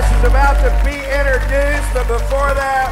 Josh is about to be introduced, but before that,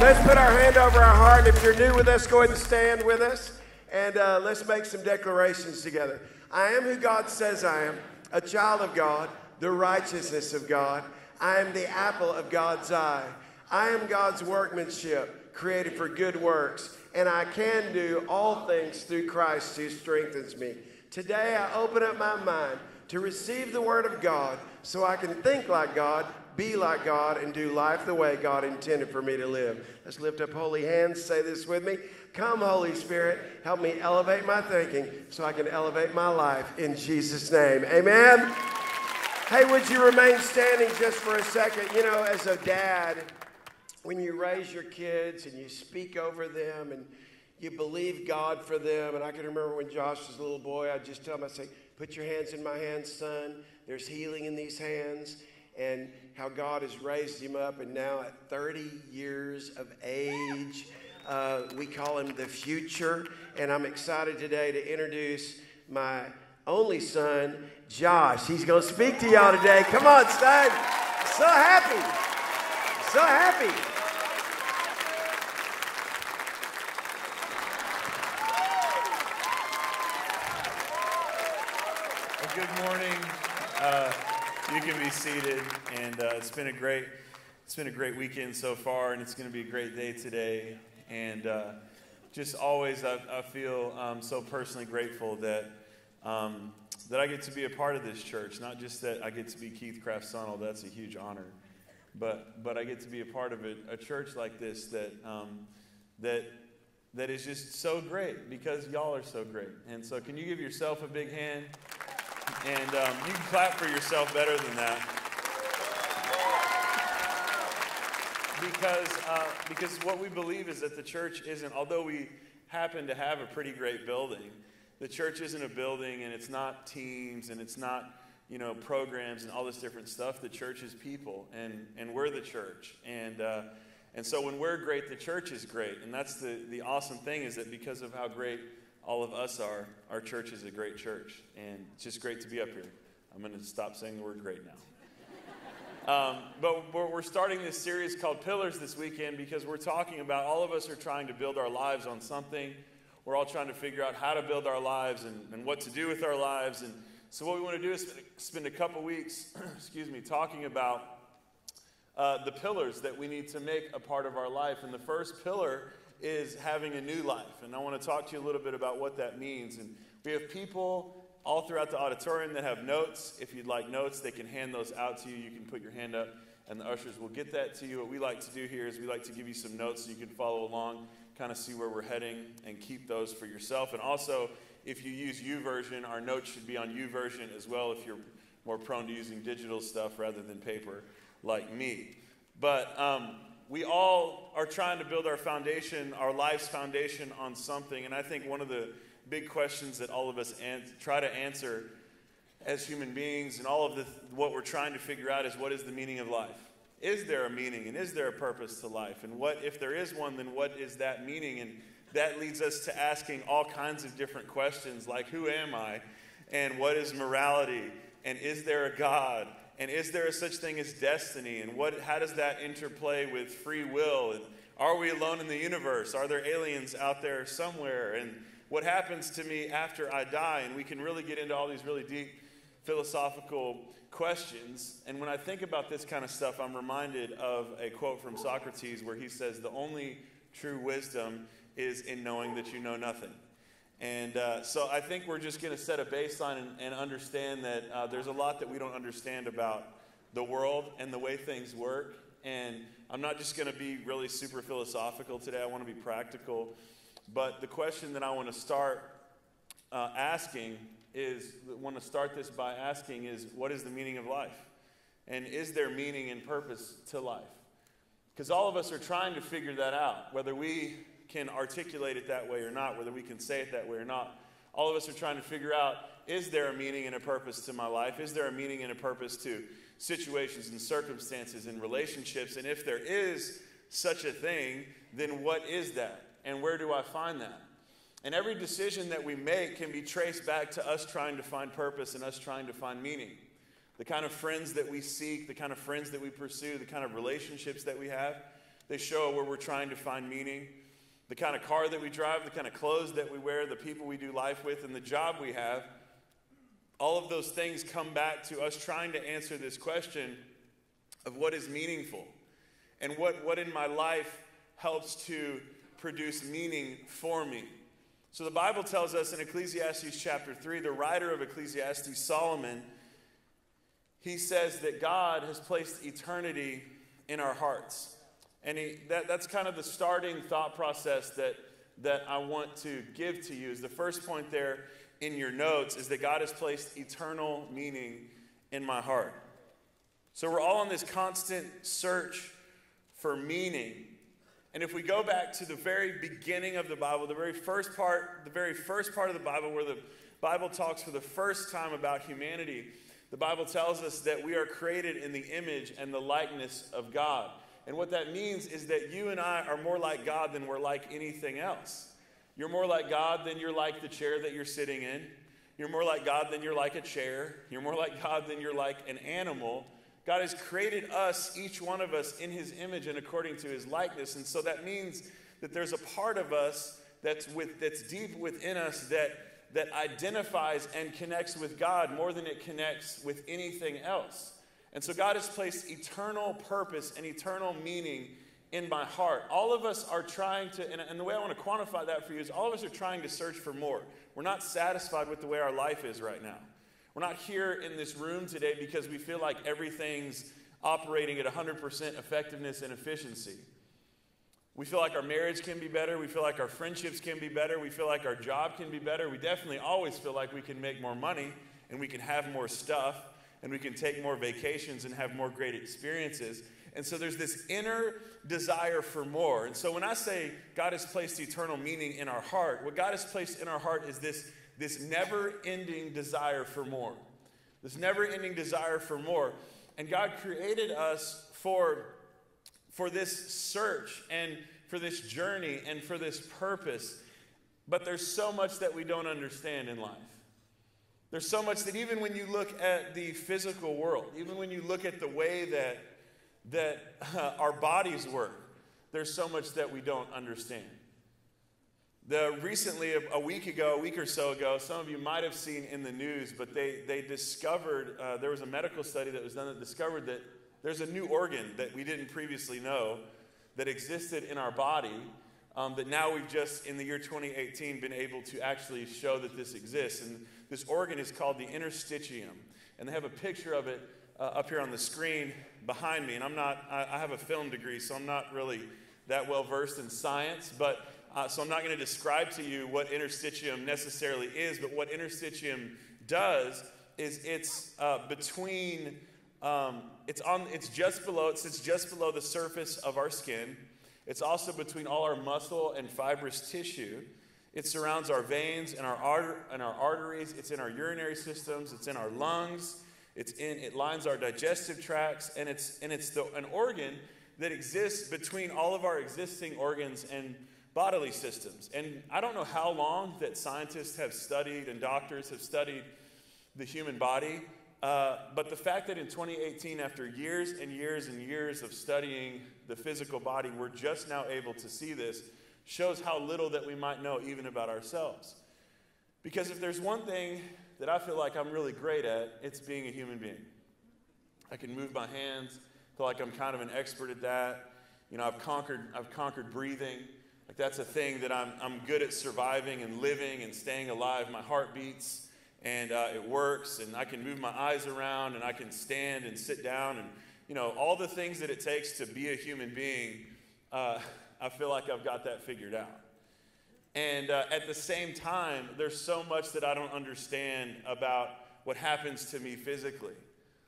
let's put our hand over our heart. If you're new with us, go ahead and stand with us, and let's make some declarations together. I am who God says I am, a child of God, the righteousness of God. I am the apple of God's eye. I am God's workmanship, created for good works, and I can do all things through Christ who strengthens me. Today, I open up my mind to receive the word of God so I can think like God, be like God, and do life the way God intended for me to live. Let's lift up holy hands. Say this with me. Come, Holy Spirit, help me elevate my thinking so I can elevate my life in Jesus' name. Amen. Hey, would you remain standing just for a second? You know, as a dad, when you raise your kids and you speak over them and you believe God for them, and I can remember when Josh was a little boy, I'd just tell him, I'd say, put your hands in my hands, son. There's healing in these hands. And how God has raised him up, and now at 30 years of age, we call him the future. And I'm excited today to introduce my only son, Josh. He's going to speak to y'all today. Come on, son. So happy. So happy. Well, good morning. You can be seated, and it's been a great weekend so far, and it's going to be a great day today. And just always, I feel so personally grateful that I get to be a part of this church. Not just that I get to be Keith Craft's son, although that's a huge honor, but I get to be a part of a church like this that is just so great because y'all are so great. And so, can you give yourself a big hand? And you can clap for yourself better than that. Because what we believe is that the church isn't, although we happen to have a pretty great building, the church isn't a building, and it's not teams, and it's not, you know, programs and all this different stuff. The church is people, and we're the church. And so when we're great, the church is great. And that's the awesome thing, is that because of how great all of us are, our church is a great church, and it's just great to be up here. I'm going to stop saying the word great now. But we're starting this series called Pillars this weekend because we're talking about, all of us are trying to build our lives on something. We're all trying to figure out how to build our lives and what to do with our lives. And so what we want to do is spend a couple weeks, talking about the pillars that we need to make a part of our life. And the first pillar is having a new life. And I want to talk to you a little bit about what that means. And we have people all throughout the auditorium that have notes. If you'd like notes, they can hand those out to you. You can put your hand up, and the ushers will get that to you. What we like to do here is we like to give you some notes so you can follow along, kind of see where we're heading, and keep those for yourself. And also, if you use YouVersion, our notes should be on YouVersion as well, if you're more prone to using digital stuff rather than paper like me. But we all are trying to build our foundation, our life's foundation, on something. And I think one of the big questions that all of us try to answer as human beings, and all of what we're trying to figure out, is what is the meaning of life? Is there a meaning, and is there a purpose to life? And what if there is one, then what is that meaning? And that leads us to asking all kinds of different questions, like, who am I? And what is morality? And is there a God? And is there a such thing as destiny? And how does that interplay with free will? And are we alone in the universe? Are there aliens out there somewhere? And what happens to me after I die? And we can really get into all these really deep philosophical questions. And when I think about this kind of stuff, I'm reminded of a quote from Socrates where he says, the only true wisdom is in knowing that you know nothing. And so I think we're just going to set a baseline and understand that there's a lot that we don't understand about the world and the way things work. And I'm not just going to be really super philosophical today. I want to be practical. But the question that I want to start asking is, what is the meaning of life? And is there meaning and purpose to life? Because all of us are trying to figure that out, whether we can articulate it that way or not, whether we can say it that way or not. All of us are trying to figure out, is there a meaning and a purpose to my life? Is there a meaning and a purpose to situations and circumstances and relationships? And if there is such a thing, then what is that? And where do I find that? And every decision that we make can be traced back to us trying to find purpose and us trying to find meaning. The kind of friends that we seek, the kind of friends that we pursue, the kind of relationships that we have, they show where we're trying to find meaning. The kind of car that we drive, the kind of clothes that we wear, the people we do life with, and the job we have, all of those things come back to us trying to answer this question of what is meaningful and what in my life helps to produce meaning for me. So the Bible tells us in Ecclesiastes chapter 3, the writer of Ecclesiastes, Solomon, he says that God has placed eternity in our hearts. And that's kind of the starting thought process that I want to give to you. Is the first point there in your notes is that God has placed eternal meaning in my heart. So we're all on this constant search for meaning. And if we go back to the very beginning of the Bible, the very first part of the Bible where the Bible talks for the first time about humanity, the Bible tells us that we are created in the image and the likeness of God. And what that means is that you and I are more like God than we're like anything else. You're more like God than you're like the chair that you're sitting in. You're more like God than you're like a chair. You're more like God than you're like an animal. God has created us, each one of us, in his image and according to his likeness. And so that means that there's a part of us that's deep within us that identifies and connects with God more than it connects with anything else. And so God has placed eternal purpose and eternal meaning in my heart. All of us are trying to, and the way I want to quantify that for you is all of us are trying to search for more. We're not satisfied with the way our life is right now. We're not here in this room today because we feel like everything's operating at 100% effectiveness and efficiency. We feel like our marriage can be better. We feel like our friendships can be better. We feel like our job can be better. We definitely always feel like we can make more money and we can have more stuff. And we can take more vacations and have more great experiences. And so there's this inner desire for more. And so when I say God has placed eternal meaning in our heart, what God has placed in our heart is this never-ending desire for more. This never-ending desire for more. And God created us for this search and for this journey and for this purpose. But there's so much that we don't understand in life. There's so much that even when you look at the physical world, even when you look at the way that our bodies work, there's so much that we don't understand. Recently, a week or so ago, some of you might have seen in the news, but they discovered, there was a medical study that was done that discovered that there's a new organ that we didn't previously know that existed in our body. That now we've just, in the year 2018, been able to actually show that this exists. And this organ is called the interstitium. And they have a picture of it up here on the screen behind me. And I have a film degree, so I'm not really that well versed in science. But so I'm not going to describe to you what interstitium necessarily is. But what interstitium does is it's between, it sits just below the surface of our skin. It's also between all our muscle and fibrous tissue. It surrounds our veins and our arteries. It's in our urinary systems. It's in our lungs. It lines our digestive tracts. And it's an organ that exists between all of our existing organs and bodily systems. And I don't know how long that scientists have studied and doctors have studied the human body. But the fact that in 2018, after years and years and years of studying the physical body, we're just now able to see this, shows how little that we might know even about ourselves. Because if there's one thing that I feel like I'm really great at, it's being a human being. I can move my hands, feel like I'm kind of an expert at that. You know, I've conquered breathing. Like that's a thing that I'm good at surviving and living and staying alive. My heart beats. And it works, and I can move my eyes around, and I can stand and sit down, and you know all the things that it takes to be a human being. I feel like I've got that figured out. And at the same time, there's so much that I don't understand about what happens to me physically.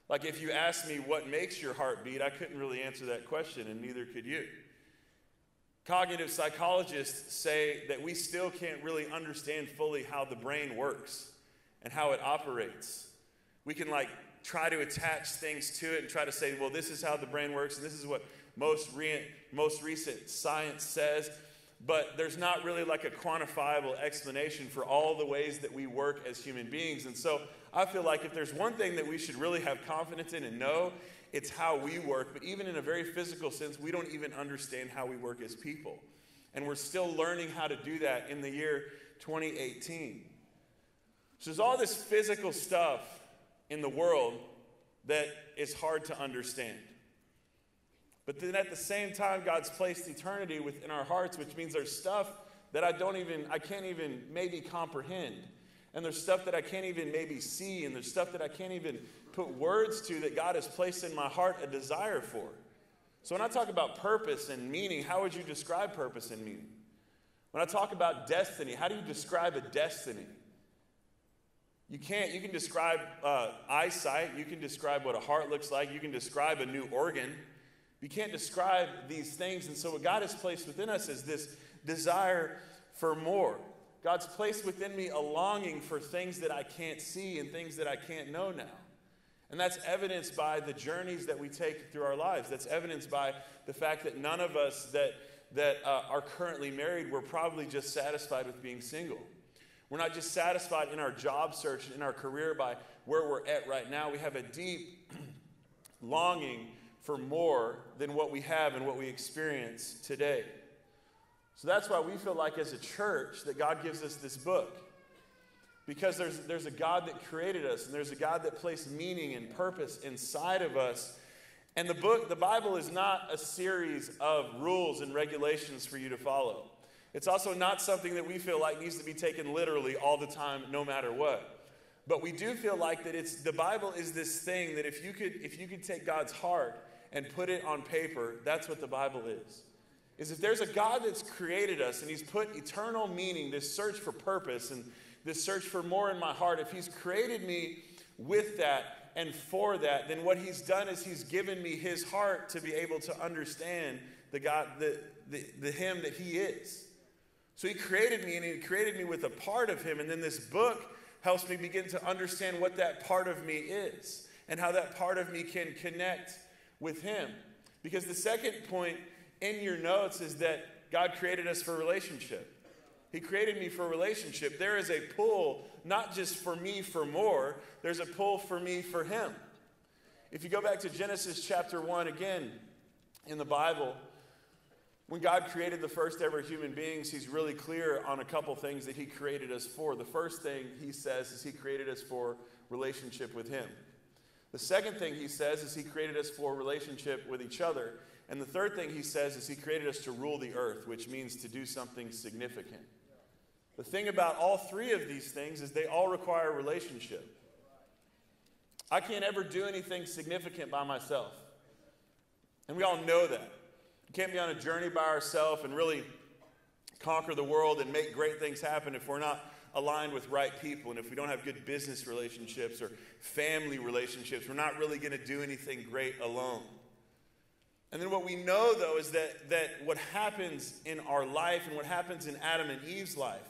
Like if you asked me what makes your heart beat, I couldn't really answer that question, and neither could you. Cognitive psychologists say that we still can't really understand fully how the brain works and how it operates. We can like try to attach things to it and try to say, well, this is how the brain works and this is what most recent science says. But there's not really like a quantifiable explanation for all the ways that we work as human beings. And so I feel like if there's one thing that we should really have confidence in and know, it's how we work. But even in a very physical sense, we don't even understand how we work as people. And we're still learning how to do that in the year 2018. So there's all this physical stuff in the world that is hard to understand. But then at the same time, God's placed eternity within our hearts, which means there's stuff that I can't even maybe comprehend. And there's stuff that I can't even maybe see. And there's stuff that I can't even put words to that God has placed in my heart a desire for. So when I talk about purpose and meaning, how would you describe purpose and meaning? When I talk about destiny, how do you describe a destiny? You can't. You can describe eyesight. You can describe what a heart looks like. You can describe a new organ. You can't describe these things. And so what God has placed within us is this desire for more. God's placed within me a longing for things that I can't see and things that I can't know now. And that's evidenced by the journeys that we take through our lives. That's evidenced by the fact that none of us that are currently married, we're probably just satisfied with being single. We're not just satisfied in our job search, in our career by where we're at right now. We have a deep longing for more than what we have and what we experience today. So that's why we feel like as a church that God gives us this book. Because there's a God that created us, and there's a God that placed meaning and purpose inside of us. And the Bible is not a series of rules and regulations for you to follow. It's also not something that we feel like needs to be taken literally all the time, no matter what. But we do feel like that the Bible is this thing that if you could take God's heart and put it on paper, that's what the Bible is. Is if there's a God that's created us and he's put eternal meaning, this search for purpose and this search for more in my heart, if he's created me with that and for that, then what he's done is he's given me his heart to be able to understand the God, the him that he is. So he created me, and he created me with a part of him, and then this book helps me begin to understand what that part of me is and how that part of me can connect with him. Because the second point in your notes is that God created us for relationship. He created me for a relationship. There is a pull, not just for me for more, there's a pull for me for him. If you go back to Genesis chapter 1 again in the Bible, when God created the first ever human beings, he's really clear on a couple things that he created us for. The first thing he says is he created us for relationship with him. The second thing he says is he created us for relationship with each other. And the third thing he says is he created us to rule the earth, which means to do something significant. The thing about all three of these things is they all require a relationship. I can't ever do anything significant by myself. And we all know that. We can't be on a journey by ourselves and really conquer the world and make great things happen if we're not aligned with right people. And if we don't have good business relationships or family relationships, we're not really going to do anything great alone. And then what we know, though, is that what happens in our life and what happens in Adam and Eve's life,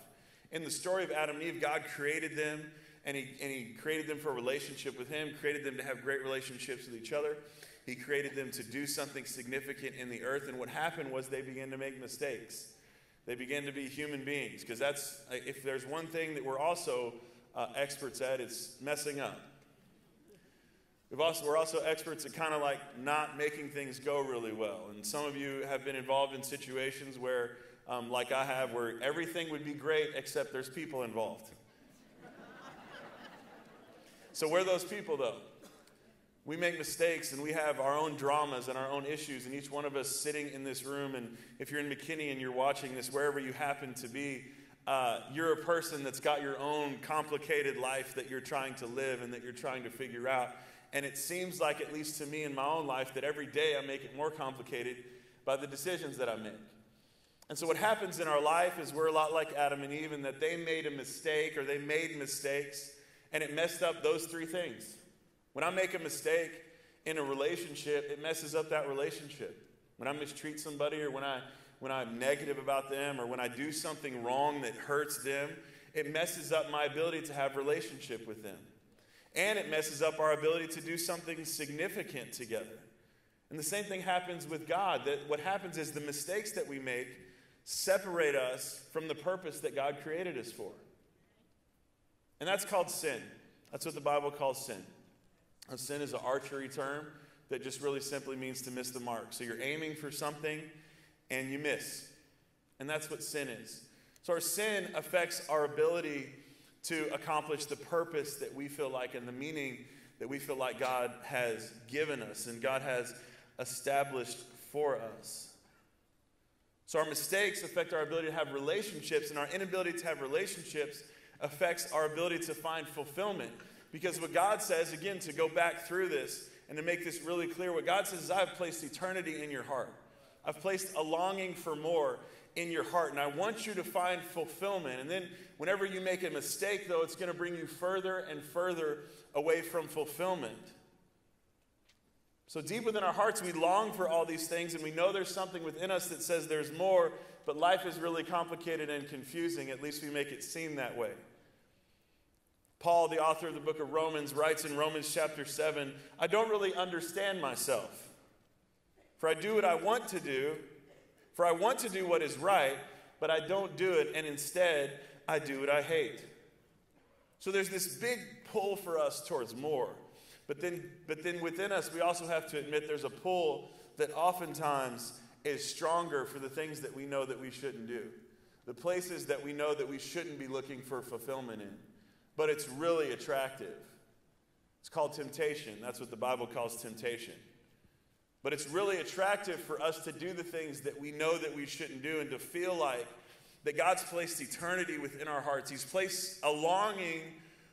in the story of Adam and Eve, God created them, and he created them for a relationship with him, created them to have great relationships with each other. He created them to do something significant in the earth. And what happened was they began to make mistakes. They began to be human beings, because that's, if there's one thing that we're also experts at, it's messing up. We're also experts at kind of like not making things go really well. And some of you have been involved in situations where, like I have, where everything would be great except there's people involved. So we're those people, though. We make mistakes, and we have our own dramas and our own issues, and each one of us sitting in this room, and if you're in McKinney and you're watching this, wherever you happen to be, you're a person that's got your own complicated life that you're trying to live and that you're trying to figure out. And it seems like, at least to me in my own life, that every day I make it more complicated by the decisions that I make. And so what happens in our life is we're a lot like Adam and Eve in that they made a mistake, or they made mistakes, and it messed up those three things. When I make a mistake in a relationship, it messes up that relationship. When I mistreat somebody, or when I'm negative about them, or when I do something wrong that hurts them, it messes up my ability to have relationship with them. And it messes up our ability to do something significant together. And the same thing happens with God. That what happens is the mistakes that we make separate us from the purpose that God created us for. And that's called sin. That's what the Bible calls sin. And sin is an archery term that just really simply means to miss the mark. So you're aiming for something and you miss. And that's what sin is. So our sin affects our ability to accomplish the purpose that we feel like and the meaning that we feel like God has given us and God has established for us. So our mistakes affect our ability to have relationships, and our inability to have relationships affects our ability to find fulfillment. Because what God says, again, to go back through this and to make this really clear, what God says is, I've placed eternity in your heart. I've placed a longing for more in your heart, and I want you to find fulfillment. And then whenever you make a mistake, though, it's going to bring you further and further away from fulfillment. So deep within our hearts, we long for all these things, and we know there's something within us that says there's more, but life is really complicated and confusing. At least we make it seem that way. Paul, the author of the book of Romans, writes in Romans chapter 7, I don't really understand myself, for I do what I want to do, for I want to do what is right, but I don't do it, and instead I do what I hate. So there's this big pull for us towards more. But then within us, we also have to admit there's a pull that oftentimes is stronger for the things that we know that we shouldn't do. The places that we know that we shouldn't be looking for fulfillment in. But it's really attractive. It's called temptation. That's what the Bible calls temptation. But it's really attractive for us to do the things that we know that we shouldn't do and to feel like that God's placed eternity within our hearts. He's placed a longing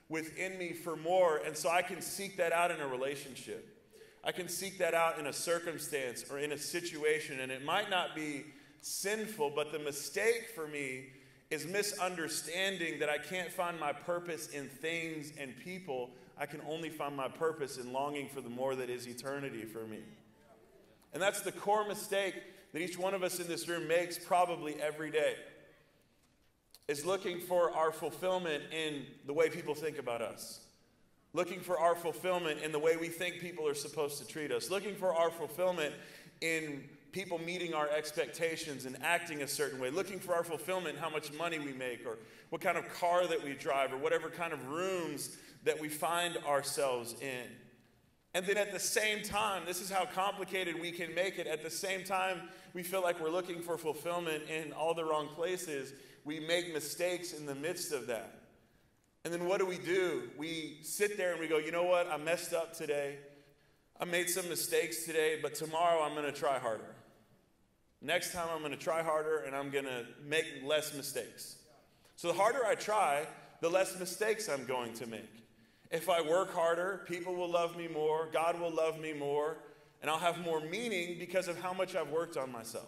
within me for more, and so I can seek that out in a relationship. I can seek that out in a circumstance or in a situation, and it might not be sinful, but the mistake for me is misunderstanding that I can't find my purpose in things and people. I can only find my purpose in longing for the more that is eternity for me. And that's the core mistake that each one of us in this room makes probably every day, is looking for our fulfillment in the way people think about us. Looking for our fulfillment in the way we think people are supposed to treat us. Looking for our fulfillment in people meeting our expectations and acting a certain way. Looking for our fulfillment in how much money we make or what kind of car that we drive or whatever kind of rooms that we find ourselves in. And then at the same time, this is how complicated we can make it. At the same time, we feel like we're looking for fulfillment in all the wrong places. We make mistakes in the midst of that. And then what do? We sit there and we go, you know what? I messed up today. I made some mistakes today, but tomorrow I'm going to try harder. Next time I'm going to try harder and I'm going to make less mistakes. So the harder I try, the less mistakes I'm going to make. If I work harder, people will love me more, God will love me more, and I'll have more meaning because of how much I've worked on myself.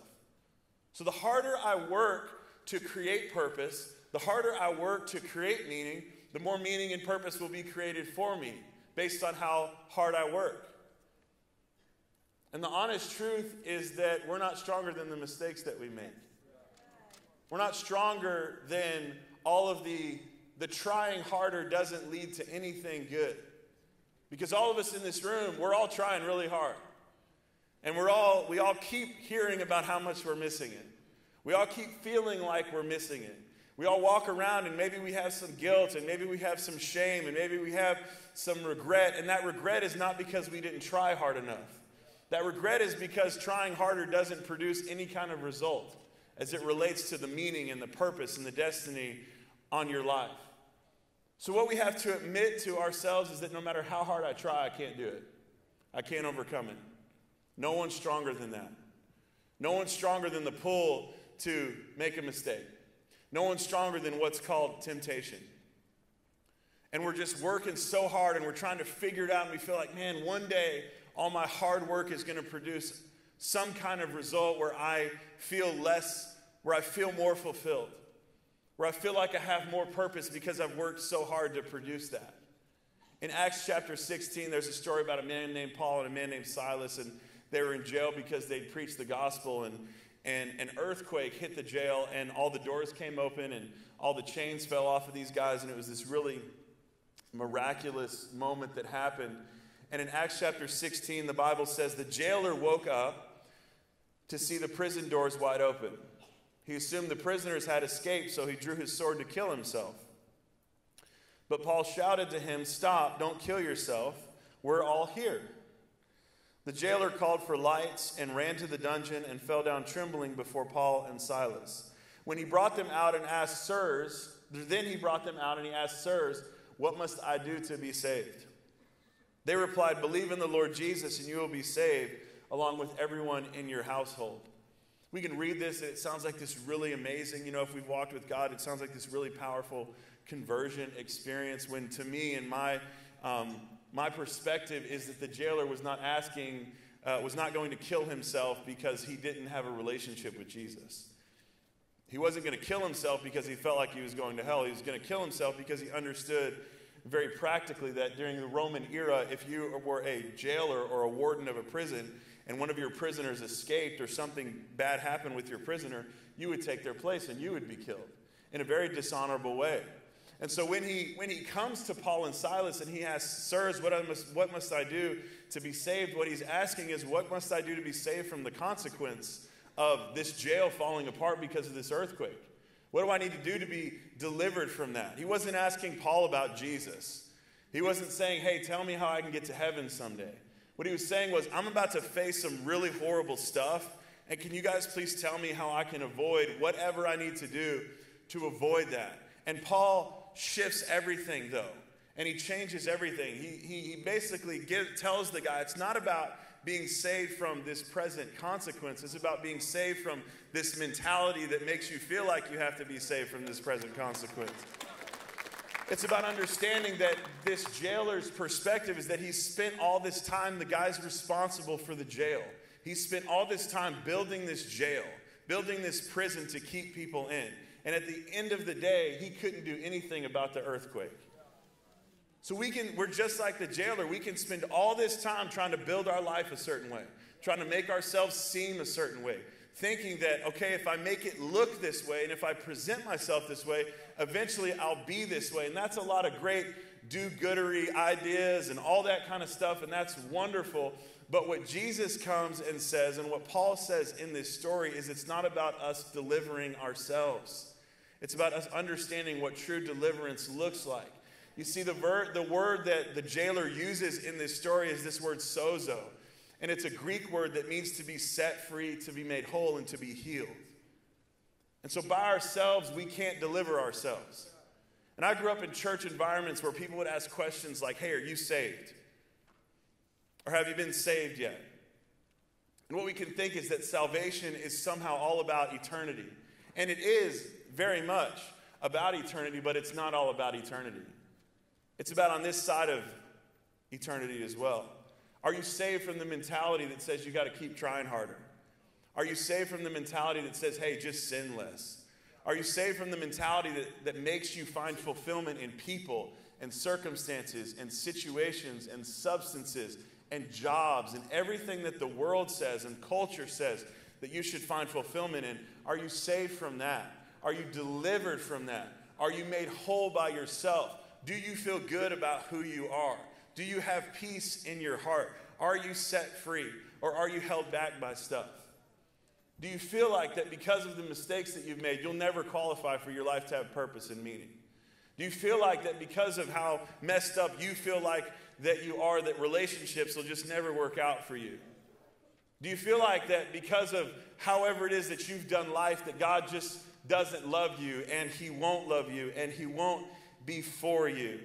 So the harder I work to create purpose, the harder I work to create meaning, the more meaning and purpose will be created for me based on how hard I work. And the honest truth is that we're not stronger than the mistakes that we make. We're not stronger than all of the trying harder doesn't lead to anything good. Because all of us in this room, we're all trying really hard. And we all keep hearing about how much we're missing it. We all keep feeling like we're missing it. We all walk around and maybe we have some guilt and maybe we have some shame and maybe we have some regret. And that regret is not because we didn't try hard enough. That regret is because trying harder doesn't produce any kind of result as it relates to the meaning and the purpose and the destiny on your life. So what we have to admit to ourselves is that no matter how hard I try, I can't do it. I can't overcome it. No one's stronger than that. No one's stronger than the pull to make a mistake. No one's stronger than what's called temptation. And we're just working so hard and we're trying to figure it out, and we feel like, man, one day all my hard work is going to produce some kind of result where I feel less, where I feel more fulfilled, where I feel like I have more purpose because I've worked so hard to produce that. In Acts chapter 16, there's a story about a man named Paul and a man named Silas, and they were in jail because they'd preached the gospel, and an earthquake hit the jail, and all the doors came open, and all the chains fell off of these guys, and it was this really miraculous moment that happened. And in Acts chapter 16, the Bible says the jailer woke up to see the prison doors wide open. He assumed the prisoners had escaped, so he drew his sword to kill himself. But Paul shouted to him, "Stop, don't kill yourself. We're all here." The jailer called for lights and ran to the dungeon and fell down trembling before Paul and Silas. When he brought them out and asked, "Sirs," "What must I do to be saved?" They replied, "Believe in the Lord Jesus and you will be saved, along with everyone in your household." We can read this, and it sounds like this really amazing, you know, if we've walked with God, it sounds like this really powerful conversion experience, when to me and my my perspective is that the jailer was not asking, was not going to kill himself because he didn't have a relationship with Jesus. He wasn't going to kill himself because he felt like he was going to hell. He was going to kill himself because he understood very practically that during the Roman era, if you were a jailer or a warden of a prison and one of your prisoners escaped or something bad happened with your prisoner, you would take their place and you would be killed in a very dishonorable way. And so when he comes to Paul and Silas and he asks, "Sirs, what must I do to be saved?" What he's asking is, what must I do to be saved from the consequence of this jail falling apart because of this earthquake? What do I need to do to be delivered from that? He wasn't asking Paul about Jesus. He wasn't saying, "Hey, tell me how I can get to heaven someday." What he was saying was, "I'm about to face some really horrible stuff, and can you guys please tell me how I can avoid whatever I need to do to avoid that?" And Paul shifts everything, though, and he changes everything. He basically tells the guy, it's not about being saved from this present consequence. It's about being saved from this mentality that makes you feel like you have to be saved from this present consequence. It's about understanding that this jailer's perspective is that he spent all this time, the guy's responsible for the jail. He spent all this time building this jail, building this prison to keep people in. And at the end of the day, he couldn't do anything about the earthquake. So we're just like the jailer. We can spend all this time trying to build our life a certain way, trying to make ourselves seem a certain way, thinking that, okay, if I make it look this way and if I present myself this way, eventually I'll be this way. And that's a lot of great do-goodery ideas and all that kind of stuff, and that's wonderful. But what Jesus comes and says, and what Paul says in this story, is it's not about us delivering ourselves. It's about us understanding what true deliverance looks like. You see, the word that the jailer uses in this story is this word sozo. And it's a Greek word that means to be set free, to be made whole, and to be healed. And so by ourselves, we can't deliver ourselves. And I grew up in church environments where people would ask questions like, "Hey, are you saved?" Or, "Have you been saved yet?" And what we can think is that salvation is somehow all about eternity. And it is very much about eternity, but it's not all about eternity. It's about on this side of eternity as well. Are you saved from the mentality that says you got to keep trying harder? Are you saved from the mentality that says, "Hey, just sin less"? Are you saved from the mentality that makes you find fulfillment in people and circumstances and situations and substances and jobs and everything that the world says and culture says that you should find fulfillment in? Are you saved from that? Are you delivered from that? Are you made whole by yourself? Do you feel good about who you are? Do you have peace in your heart? Are you set free, or are you held back by stuff? Do you feel like that because of the mistakes that you've made, you'll never qualify for your life to have purpose and meaning? Do you feel like that because of how messed up you feel like that you are, that relationships will just never work out for you? Do you feel like that because of however it is that you've done life, that God just doesn't love you, and he won't love you, and he won't be for you?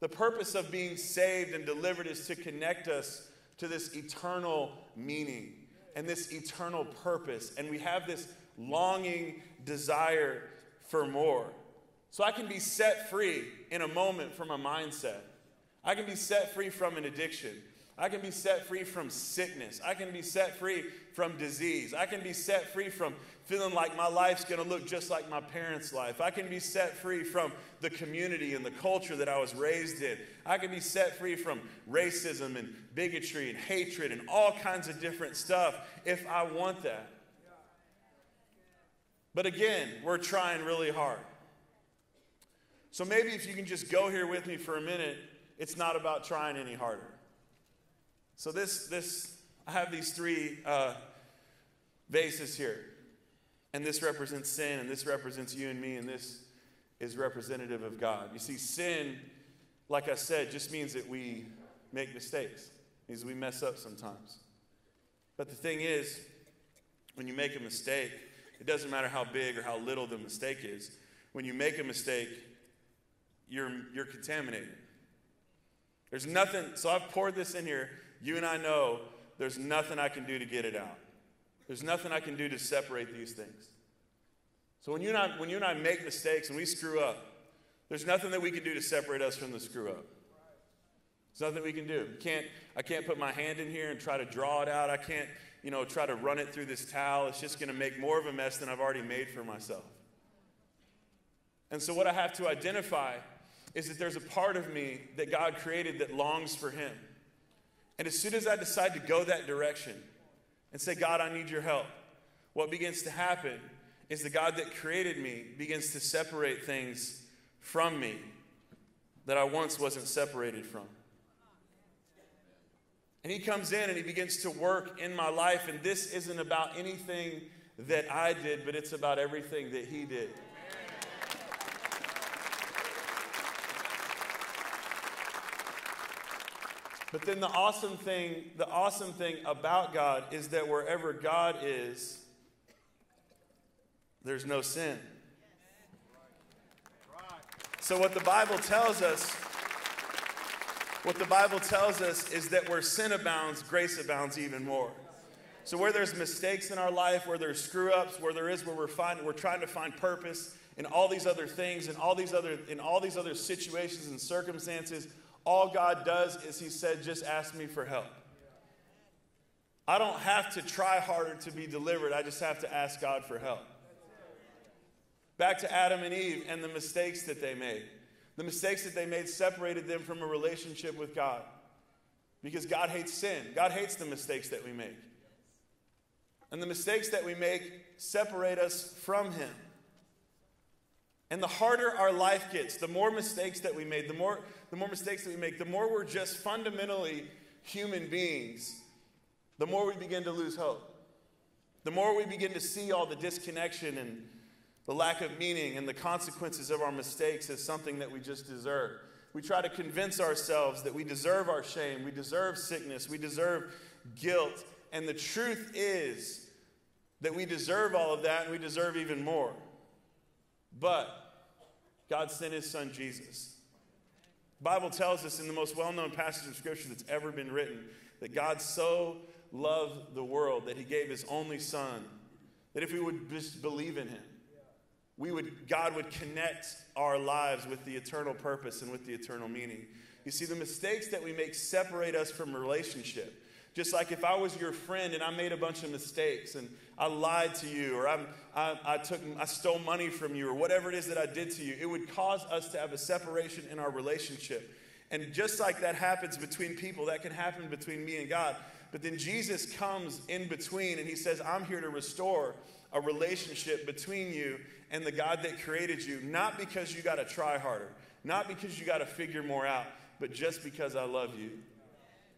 The purpose of being saved and delivered is to connect us to this eternal meaning and this eternal purpose, and we have this longing desire for more. So I can be set free in a moment from a mindset. I can be set free from an addiction. I can be set free from sickness. I can be set free from disease. I can be set free from feeling like my life's going to look just like my parents' life. I can be set free from the community and the culture that I was raised in. I can be set free from racism and bigotry and hatred and all kinds of different stuff if I want that. But again, we're trying really hard. So maybe if you can just go here with me for a minute, it's not about trying any harder. So I have these three vases here. And this represents sin, and this represents you and me, and this is representative of God. You see, sin, like I said, just means that we make mistakes. It means we mess up sometimes. But the thing is, when you make a mistake, it doesn't matter how big or how little the mistake is. When you make a mistake, you're contaminated. There's nothing, so I've poured this in here. You and I know there's nothing I can do to get it out. There's nothing I can do to separate these things. So when you and I make mistakes and we screw up, there's nothing that we can do to separate us from the screw up. There's nothing we can do. I can't put my hand in here and try to draw it out. I can't, try to run it through this towel. It's just going to make more of a mess than I've already made for myself. And so what I have to identify is that there's a part of me that God created that longs for him. And as soon as I decide to go that direction and say, God, I need your help, what begins to happen is the God that created me begins to separate things from me that I once wasn't separated from. And he comes in and he begins to work in my life. And this isn't about anything that I did, but it's about everything that he did. But then the awesome thing about God is that wherever God is, there's no sin. So what the Bible tells us is that where sin abounds, grace abounds even more. So where there's mistakes in our life, where there's screw-ups, where we're trying to find purpose in all these other things, in all these other situations and circumstances, all God does is he said, just ask me for help. I don't have to try harder to be delivered. I just have to ask God for help. Back to Adam and Eve and the mistakes that they made. The mistakes that they made separated them from a relationship with God. Because God hates sin. God hates the mistakes that we make. And the mistakes that we make separate us from him. And the harder our life gets, the more mistakes that we make, the more we're just fundamentally human beings, the more we begin to lose hope. The more we begin to see all the disconnection and the lack of meaning and the consequences of our mistakes as something that we just deserve. We try to convince ourselves that we deserve our shame, we deserve sickness, we deserve guilt. And the truth is that we deserve all of that and we deserve even more. But God sent his son Jesus. The Bible tells us in the most well-known passage of Scripture that's ever been written that God so loved the world that he gave his only son, that if we would just believe in him, God would connect our lives with the eternal purpose and with the eternal meaning. You see, the mistakes that we make separate us from relationship. Just like if I was your friend and I made a bunch of mistakes and I lied to you or I stole money from you or whatever it is that I did to you, it would cause us to have a separation in our relationship. And just like that happens between people, that can happen between me and God. But then Jesus comes in between and he says, I'm here to restore a relationship between you and the God that created you, not because you got to try harder, not because you got to figure more out, but just because I love you.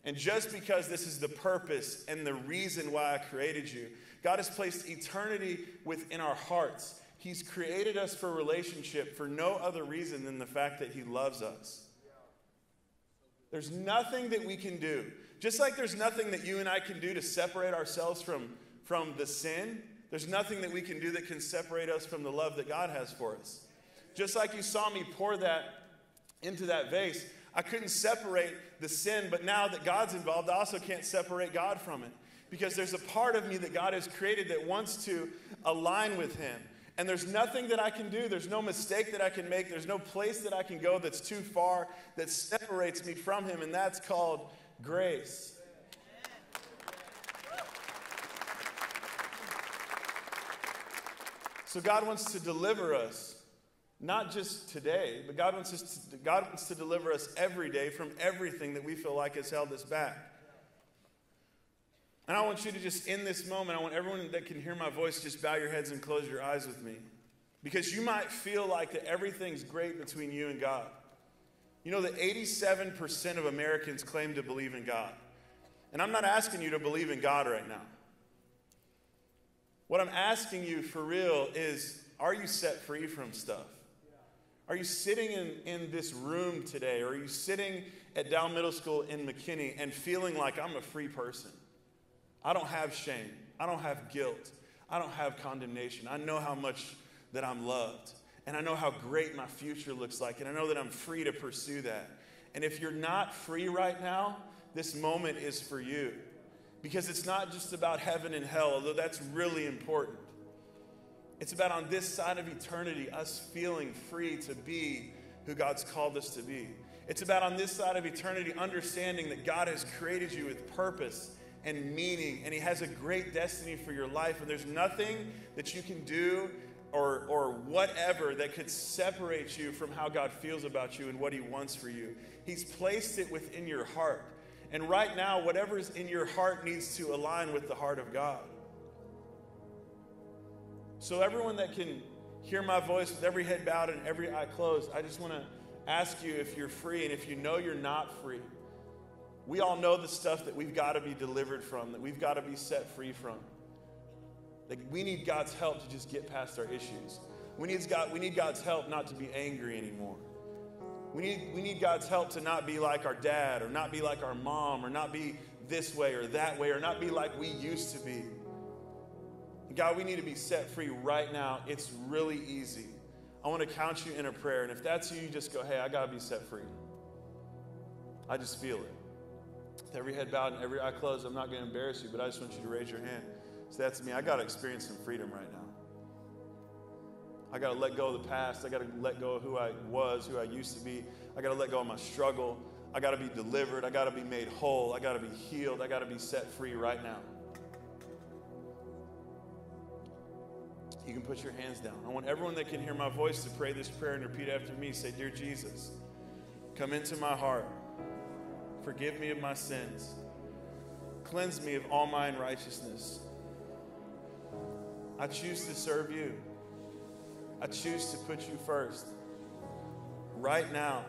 And just because this is the purpose and the reason why I created you, God has placed eternity within our hearts. He's created us for relationship for no other reason than the fact that he loves us. There's nothing that we can do. Just like there's nothing that you and I can do to separate ourselves from the sin, there's nothing that we can do that can separate us from the love that God has for us. Just like you saw me pour that into that vase, I couldn't separate the sin, but now that God's involved, I also can't separate God from it. Because there's a part of me that God has created that wants to align with him. And there's nothing that I can do. There's no mistake that I can make. There's no place that I can go that's too far that separates me from him, and that's called grace. So God wants to deliver us. Not just today, but God wants to deliver us every day from everything that we feel like has held us back. And I want you to just, in this moment, I want everyone that can hear my voice, just bow your heads and close your eyes with me. Because you might feel like that everything's great between you and God. You know that 87% of Americans claim to believe in God. And I'm not asking you to believe in God right now. What I'm asking you for real is, are you set free from stuff? Are you sitting in this room today, or are you sitting at Dow Middle School in McKinney and feeling like, I'm a free person? I don't have shame. I don't have guilt. I don't have condemnation. I know how much that I'm loved, and I know how great my future looks like, and I know that I'm free to pursue that. And if you're not free right now, this moment is for you, because it's not just about heaven and hell, although that's really important. It's about, on this side of eternity, us feeling free to be who God's called us to be. It's about, on this side of eternity, understanding that God has created you with purpose and meaning, and He has a great destiny for your life, and there's nothing that you can do or whatever that could separate you from how God feels about you and what He wants for you. He's placed it within your heart. And right now, whatever's in your heart needs to align with the heart of God. So everyone that can hear my voice, with every head bowed and every eye closed, I just want to ask you if you're free, and if you know you're not free. We all know the stuff that we've got to be delivered from, that we've got to be set free from. Like, we need God's help to just get past our issues. We need God's help not to be angry anymore. We need God's help to not be like our dad, or not be like our mom, or not be this way or that way, or not be like we used to be. God, we need to be set free right now. It's really easy. I want to count you in a prayer. And if that's you, you just go, hey, I got to be set free. I just feel it. With every head bowed and every eye closed, I'm not going to embarrass you, but I just want you to raise your hand. So that's me. I got to experience some freedom right now. I got to let go of the past. I got to let go of who I was, who I used to be. I got to let go of my struggle. I got to be delivered. I got to be made whole. I got to be healed. I got to be set free right now. You can put your hands down. I want everyone that can hear my voice to pray this prayer and repeat after me. Say, dear Jesus, come into my heart. Forgive me of my sins. Cleanse me of all my unrighteousness. I choose to serve you. I choose to put you first. Right now,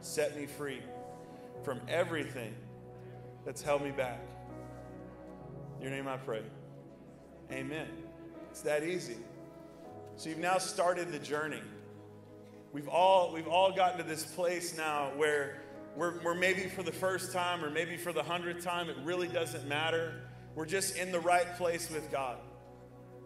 set me free from everything that's held me back. In your name I pray. Amen. It's that easy. So you've now started the journey. We've all gotten to this place now where we're maybe for the first time, or maybe for the 100th time, it really doesn't matter. We're just in the right place with God.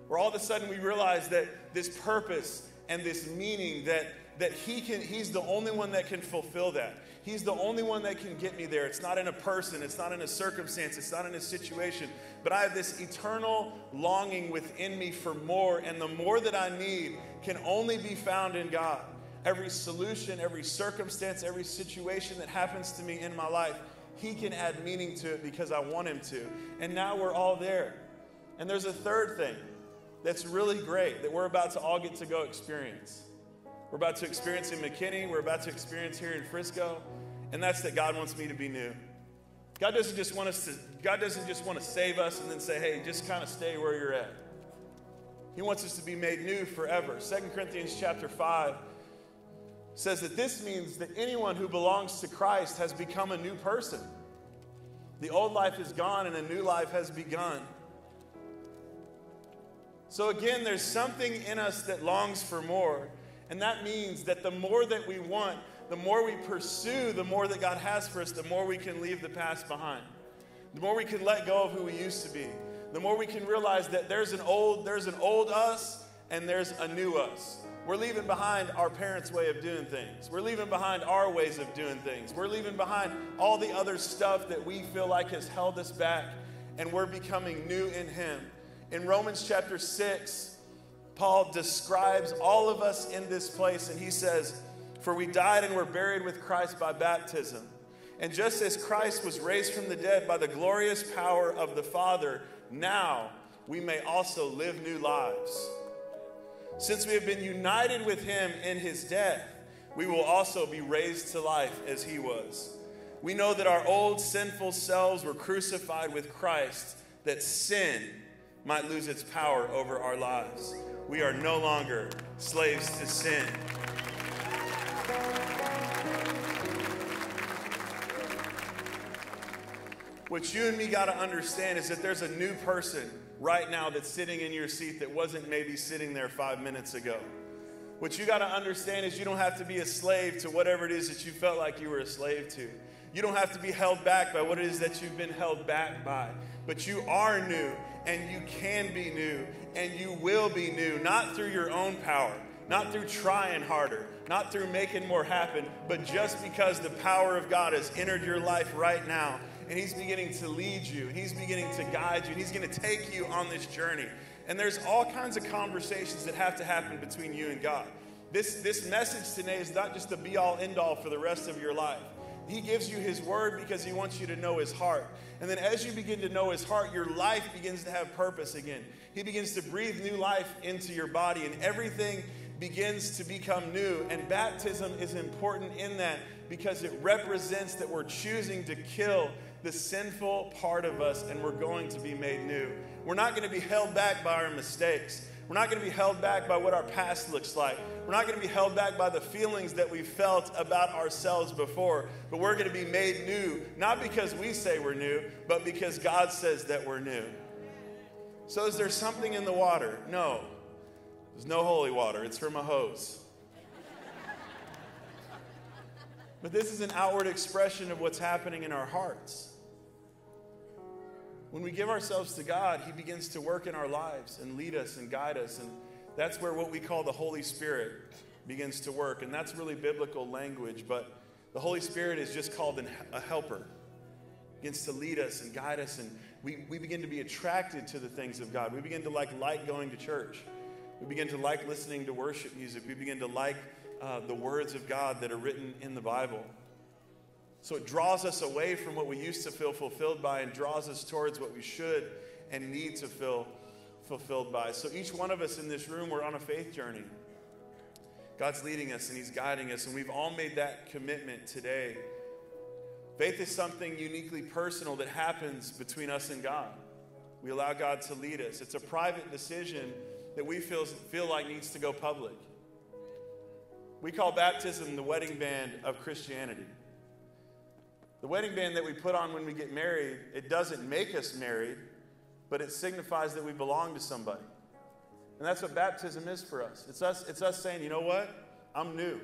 Where all of a sudden we realize that this purpose and this meaning that He's the only one that can fulfill that. He's the only one that can get me there. It's not in a person. It's not in a circumstance. It's not in a situation. But I have this eternal longing within me for more, and the more that I need can only be found in God. Every solution, every circumstance, every situation that happens to me in my life, He can add meaning to it because I want Him to. And now we're all there. And there's a third thing that's really great that we're about to all get to go experience. We're about to experience in McKinney. We're about to experience here in Frisco. And that's that God wants me to be new. God doesn't just want to save us and then say, hey, just kind of stay where you're at. He wants us to be made new forever. 2 Corinthians chapter 5 says that this means that anyone who belongs to Christ has become a new person. The old life is gone and a new life has begun. So again, there's something in us that longs for more. And that means that the more that we want, the more we pursue, the more that God has for us, the more we can leave the past behind. The more we can let go of who we used to be. The more we can realize that there's an old us and there's a new us. We're leaving behind our parents' way of doing things. We're leaving behind our ways of doing things. We're leaving behind all the other stuff that we feel like has held us back, and we're becoming new in Him. In Romans chapter 6, Paul describes all of us in this place, and he says, for we died and were buried with Christ by baptism. And just as Christ was raised from the dead by the glorious power of the Father, now we may also live new lives. Since we have been united with Him in His death, we will also be raised to life as He was. We know that our old sinful selves were crucified with Christ, that sin might lose its power over our lives. We are no longer slaves to sin. What you and me got to understand is that there's a new person right now that's sitting in your seat that wasn't maybe sitting there 5 minutes ago. What you got to understand is you don't have to be a slave to whatever it is that you felt like you were a slave to. You don't have to be held back by what it is that you've been held back by. But you are new, and you can be new, and you will be new, not through your own power, not through trying harder, not through making more happen, but just because the power of God has entered your life right now, and He's beginning to lead you, and He's beginning to guide you, and He's going to take you on this journey. And there's all kinds of conversations that have to happen between you and God. This message today is not just a be-all, end-all for the rest of your life. He gives you His word because He wants you to know His heart. And then as you begin to know His heart, your life begins to have purpose again. He begins to breathe new life into your body, and everything begins to become new. And baptism is important in that because it represents that we're choosing to kill the sinful part of us, and we're going to be made new. We're not going to be held back by our mistakes. We're not going to be held back by what our past looks like. We're not going to be held back by the feelings that we felt about ourselves before. But we're going to be made new, not because we say we're new, but because God says that we're new. So is there something in the water? No. There's no holy water. It's from a hose. But this is an outward expression of what's happening in our hearts. When we give ourselves to God, He begins to work in our lives and lead us and guide us. And that's where what we call the Holy Spirit begins to work. And that's really biblical language. But the Holy Spirit is just called a helper. He begins to lead us and guide us. And we begin to be attracted to the things of God. We begin to like going to church. We begin to like listening to worship music. We begin to like the words of God that are written in the Bible. So it draws us away from what we used to feel fulfilled by and draws us towards what we should and need to feel fulfilled by. So each one of us in this room, we're on a faith journey. God's leading us and He's guiding us, and we've all made that commitment today. Faith is something uniquely personal that happens between us and God. We allow God to lead us. It's a private decision that we feel like needs to go public. We call baptism the wedding band of Christianity. The wedding band that we put on when we get married, it doesn't make us married, but it signifies that we belong to somebody. And that's what baptism is for us. It's us saying, you know what? I'm new.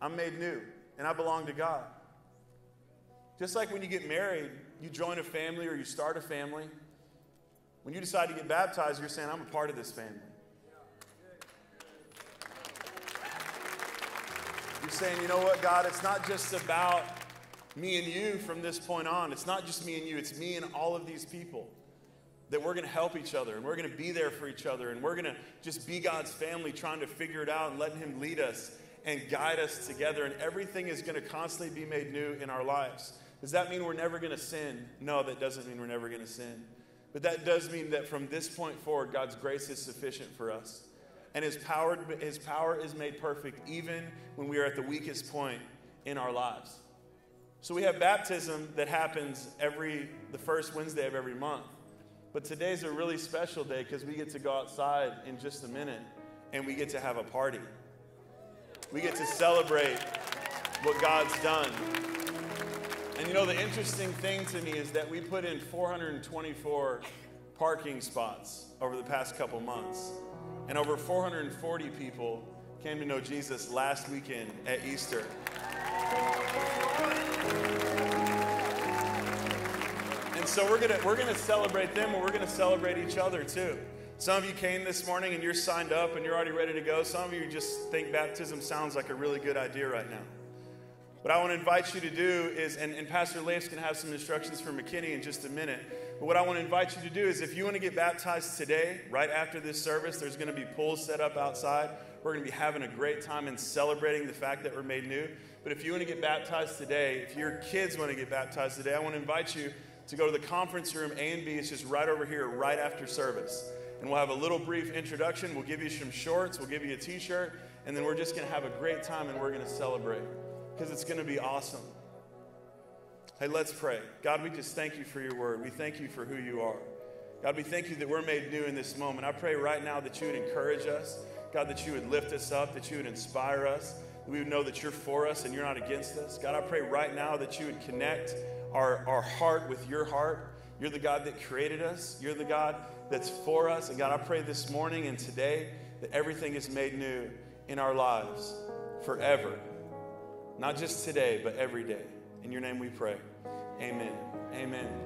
I'm made new, and I belong to God. Just like when you get married, you join a family or you start a family. When you decide to get baptized, you're saying, I'm a part of this family. You're saying, you know what, God, it's not just about me and you from this point on. It's not just me and you. It's me and all of these people that we're going to help each other, and we're going to be there for each other, and we're going to just be God's family trying to figure it out and letting Him lead us and guide us together, and everything is going to constantly be made new in our lives. Does that mean we're never going to sin? No, that doesn't mean we're never going to sin. But that does mean that from this point forward, God's grace is sufficient for us. And His power is made perfect even when we are at the weakest point in our lives. So we have baptism that happens the first Wednesday of every month. But today's a really special day because we get to go outside in just a minute and we get to have a party. We get to celebrate what God's done. And you know, the interesting thing to me is that we put in 424 parking spots over the past couple months. And over 440 people came to know Jesus last weekend at Easter. And so we're gonna celebrate them, and we're gonna celebrate each other too. Some of you came this morning and you're signed up and you're already ready to go. Some of you just think baptism sounds like a really good idea right now. What I want to invite you to do is, and Pastor Lance can have some instructions from McKinney in just a minute. But what I want to invite you to do is, if you want to get baptized today, right after this service, there's going to be pools set up outside. We're going to be having a great time and celebrating the fact that we're made new. But if you want to get baptized today, if your kids want to get baptized today, I want to invite you to go to the conference room A and B. It's just right over here, right after service. And we'll have a little brief introduction. We'll give you some shorts. We'll give you a T-shirt. And then we're just going to have a great time, and we're going to celebrate because it's going to be awesome. Hey, let's pray. God, we just thank You for Your word. We thank You for who You are. God, we thank You that we're made new in this moment. I pray right now that You would encourage us. God, that You would lift us up, that You would inspire us, that we would know that You're for us and You're not against us. God, I pray right now that You would connect our heart with your heart. You're the God that created us. You're the God that's for us. And God, I pray this morning and today that everything is made new in our lives forever. Not just today, but every day. In your name we pray. Amen. Amen.